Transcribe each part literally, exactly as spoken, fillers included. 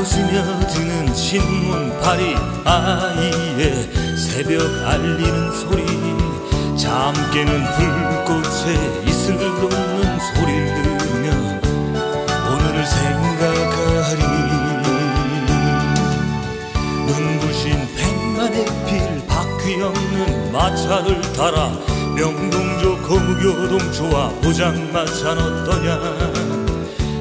하고 스며드는 신문팔이 아이의 새벽 알리는 소리, 잠 깨는 불꽃에 이슬 돕는 소리를 들으며 오늘을 생각하리. 눈부신 백만의 필 바퀴 없는 마차를 타라. 명동조 거무교동조와 보장마차는 어떠냐.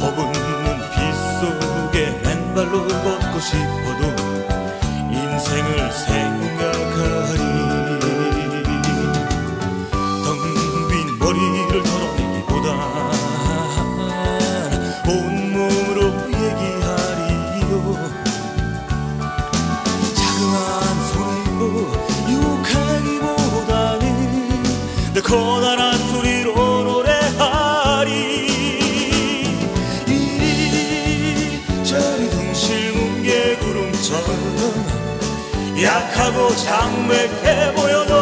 법은 맨발로 걷고 싶어도 인생을 생각하리. 텅빈 머리를 털어내기보다 온몸으로 얘기하리요. 자그마한 소리로 욕하기보다는 내 커다란 소리로 노래하리. 약하고 장백해 보여도